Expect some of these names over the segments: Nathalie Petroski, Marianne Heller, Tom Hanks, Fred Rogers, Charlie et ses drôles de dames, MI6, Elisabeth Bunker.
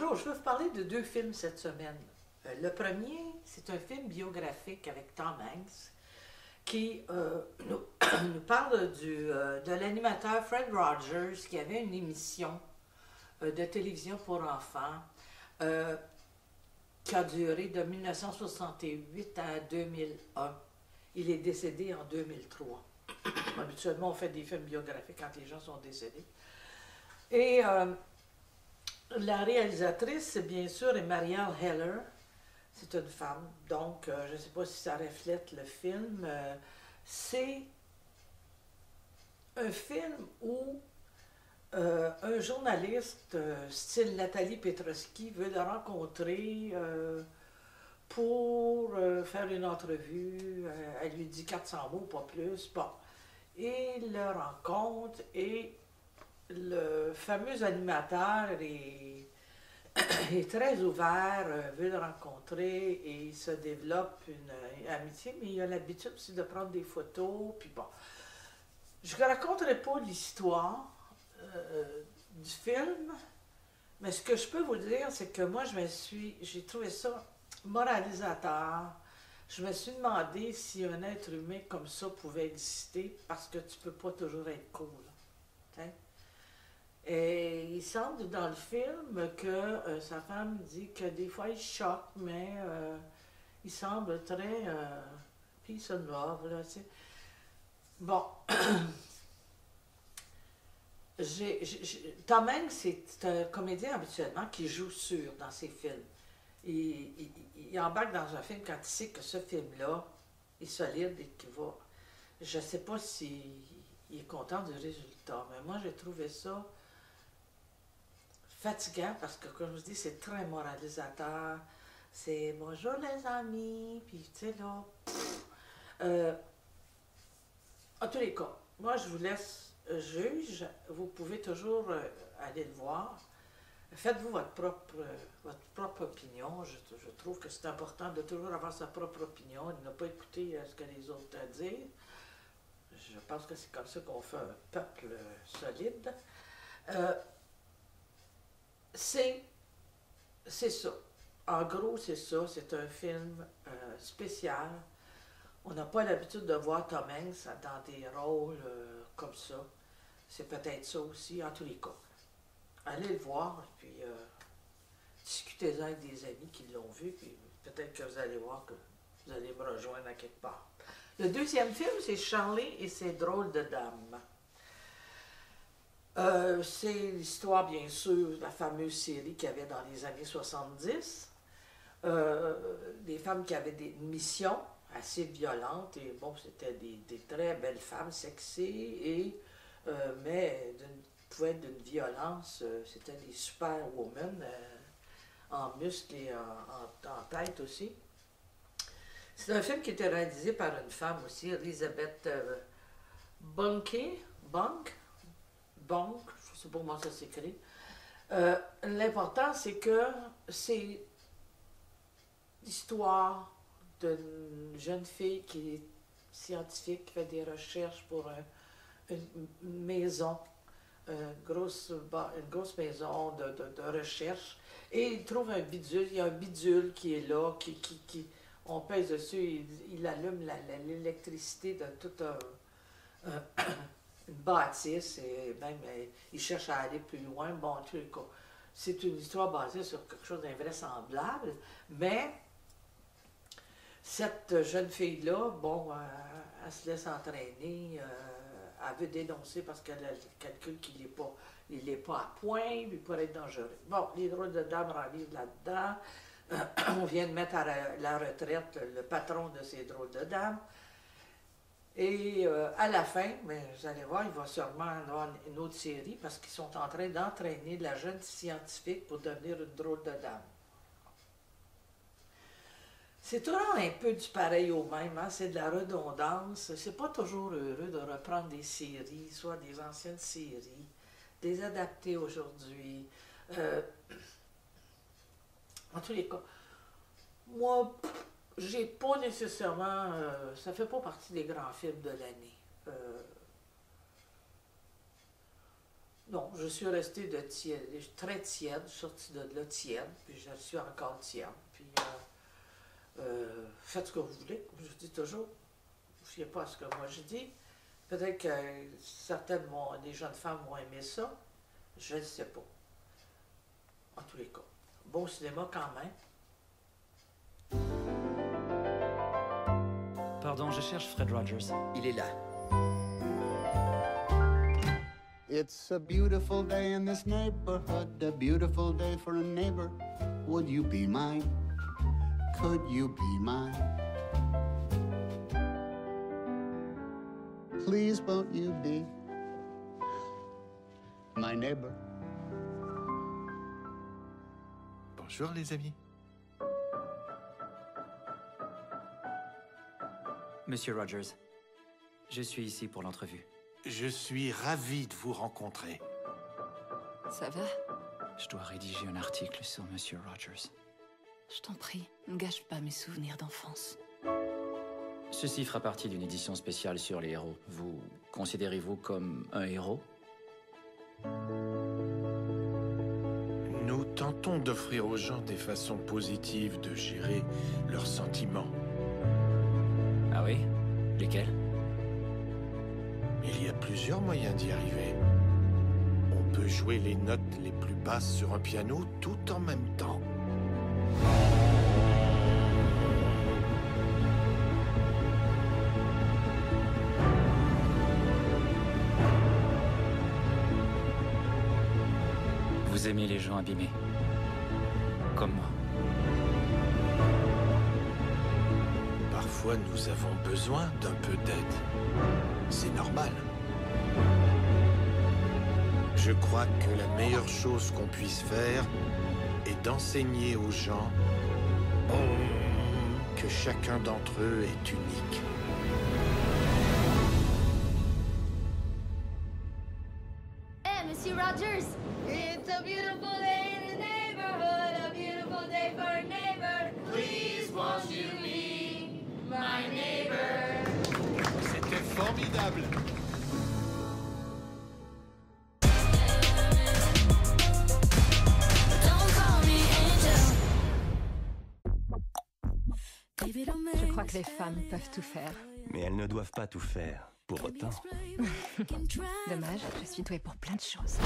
Bonjour, je veux vous parler de deux films cette semaine. Le premier, c'est un film biographique avec Tom Hanks qui nous parle de l'animateur Fred Rogers qui avait une émission de télévision pour enfants qui a duré de 1968 à 2001. Il est décédé en 2003. Habituellement, on fait des films biographiques quand les gens sont décédés. Et la réalisatrice, bien sûr, est Marianne Heller. C'est une femme, donc je ne sais pas si ça reflète le film. C'est un film où un journaliste, style Nathalie Petroski, veut la rencontrer pour faire une entrevue. Elle lui dit 400 mots, pas plus. Bon. Et il la rencontre et le fameux animateur est très ouvert, veut le rencontrer et il se développe une amitié, mais il a l'habitude aussi de prendre des photos, puis bon. Je ne raconterai pas l'histoire du film, mais ce que je peux vous dire, c'est que moi, j'ai trouvé ça moralisateur. Je me suis demandé si un être humain comme ça pouvait exister, parce que tu ne peux pas toujours être cool. Et il semble dans le film que sa femme dit que des fois il choque, mais il semble très peace and love, là, tu sais. Bon, Tom Hanks, c'est un comédien habituellement qui joue sûr dans ses films. Il embarque dans un film quand il sait que ce film-là est solide et qu'il va... Je sais pas si il est content du résultat, mais moi j'ai trouvé ça fatigant parce que, comme je vous dis, c'est très moralisateur. C'est « Bonjour les amis », puis tu sais là... en tous les cas, moi je vous laisse juge, vous pouvez toujours aller le voir. Faites-vous votre propre opinion. Je trouve que c'est important de toujours avoir sa propre opinion, de ne pas écouter ce que les autres disent. Je pense que c'est comme ça qu'on fait un peuple solide. C'est ça. En gros, c'est ça. C'est un film spécial. On n'a pas l'habitude de voir Tom Hanks dans des rôles comme ça. C'est peut-être ça aussi, en tous les cas. Allez le voir, et puis discutez-en avec des amis qui l'ont vu, puis peut-être que vous allez voir que vous allez me rejoindre à quelque part. Le deuxième film, c'est Charlie et ses drôles de dames. C'est l'histoire, bien sûr, de la fameuse série qu'il y avait dans les années 70. Des femmes qui avaient des missions assez violentes, et bon, c'était des très belles femmes sexy, et, mais pouvaient être d'une violence. C'était des superwomen, en muscles et en tête aussi. C'est un film qui était réalisé par une femme aussi, Elisabeth Bunker, je ne sais pas comment ça s'écrit. L'important, c'est que c'est l'histoire d'une jeune fille qui est scientifique, qui fait des recherches pour une maison, une grosse maison de recherche, et il trouve un bidule, il y a un bidule qui est là, qui on pèse dessus, il allume l'électricité de toute une bâtisse, et même il cherche à aller plus loin. Bon, c'est une histoire basée sur quelque chose d'invraisemblable, mais cette jeune fille-là, bon, elle se laisse entraîner, elle veut dénoncer parce qu'elle calcule qu'il n'est pas, à point, il pourrait être dangereux. Bon, les drôles de dames renivent là-dedans. On vient de mettre à la retraite le patron de ces drôles de dames. Et à la fin, mais vous allez voir, il va sûrement avoir une autre série parce qu'ils sont en train d'entraîner la jeune scientifique pour devenir une drôle de dame. C'est toujours un peu du pareil au même, hein? C'est de la redondance. C'est pas toujours heureux de reprendre des séries, soit des anciennes séries, des adaptées aujourd'hui. En tous les cas, moi, j'ai pas nécessairement... ça fait pas partie des grands films de l'année. Non, je suis restée de tiède, très tiède, sortie de là tiède, puis je suis encore tiède. Puis faites ce que vous voulez, comme je dis toujours. Je ne sais pas ce que moi je dis. Peut-être que certaines des jeunes femmes vont aimer ça. Je ne sais pas. En tous les cas, bon cinéma quand même. Pardon, je cherche Fred Rogers. Il est là. It's a beautiful day in this neighborhood, a beautiful day for a neighbor. Would you be mine? Could you be mine? Please won't you be my neighbor? Bonjour les amis. Monsieur Rogers, je suis ici pour l'entrevue. Je suis ravi de vous rencontrer. Ça va? Je dois rédiger un article sur Monsieur Rogers. Je t'en prie, ne gâche pas mes souvenirs d'enfance. Ceci fera partie d'une édition spéciale sur les héros. Vous considérez-vous comme un héros? Nous tentons d'offrir aux gens des façons positives de gérer leurs sentiments. Ah oui? Lesquels? Il y a plusieurs moyens d'y arriver. On peut jouer les notes les plus basses sur un piano tout en même temps. Vous aimez les gens abîmés, comme moi. Parfois, nous avons besoin d'un peu d'aide. C'est normal. Je crois que la meilleure chose qu'on puisse faire est d'enseigner aux gens que chacun d'entre eux est unique. Hey, Monsieur Rogers! It's a beautiful day in the neighborhood, a beautiful day for a neighbor. Please won't you be my neighbor? C'était formidable. Je crois que les femmes peuvent tout faire. Mais elles ne doivent pas tout faire, pour autant. Dommage, je suis douée pour plein de choses.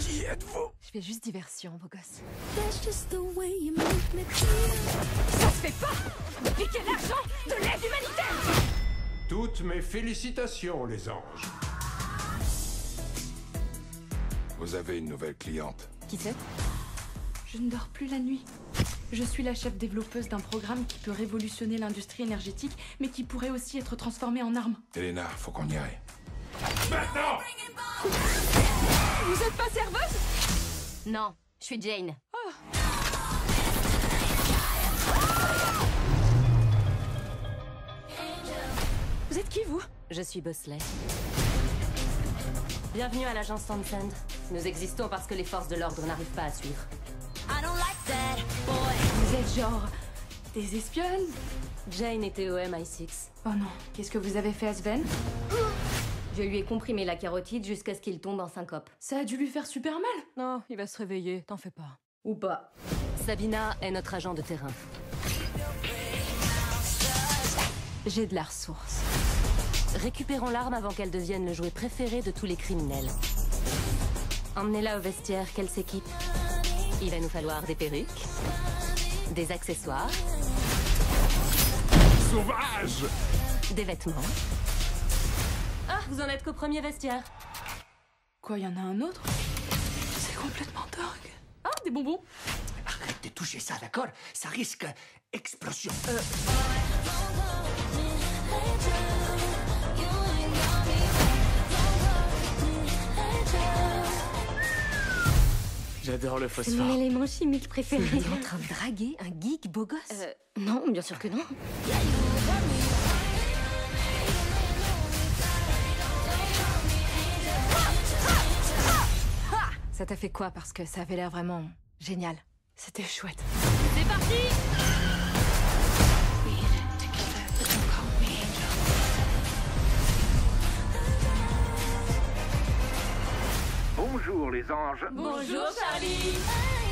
Qui êtes-vous? Je fais juste diversion, vos gosses. Ça se fait pas de piquer l'argent de l'aide humanitaire! Toutes mes félicitations, les anges. Vous avez une nouvelle cliente. Qui c'est? Je ne dors plus la nuit. Je suis la chef développeuse d'un programme qui peut révolutionner l'industrie énergétique, mais qui pourrait aussi être transformé en arme. Elena, faut qu'on y aille. Maintenant! Vous êtes pas serveuse? Non, je suis Jane. Oh. Vous êtes qui, vous? Je suis Bosley. Bienvenue à l'agence Sandland. Nous existons parce que les forces de l'ordre n'arrivent pas à suivre. Vous êtes genre des espionnes? Jane était au MI6. Oh non, qu'est-ce que vous avez fait à Sven? Je lui ai comprimé la carotide jusqu'à ce qu'il tombe en syncope. Ça a dû lui faire super mal. Non, il va se réveiller, t'en fais pas. Ou pas. Sabina est notre agent de terrain. J'ai de la ressource. Récupérons l'arme avant qu'elle devienne le jouet préféré de tous les criminels. Emmenez-la au vestiaire, qu'elle s'équipe. Il va nous falloir des perruques, des accessoires, sauvage, des vêtements. Ah, vous en êtes qu'au premier vestiaire. Quoi, il y en a un autre? C'est complètement dingue. Ah, des bonbons. Arrête de toucher ça, d'accord? Ça risque explosion. J'adore le phosphore. C'est mon élément chimique préféré. Vous êtes en train de draguer un geek beau gosse? Non, bien sûr que non. Ça t'a fait quoi? Parce que ça avait l'air vraiment génial. C'était chouette. C'est parti! Bonjour les anges. Bonjour Charlie.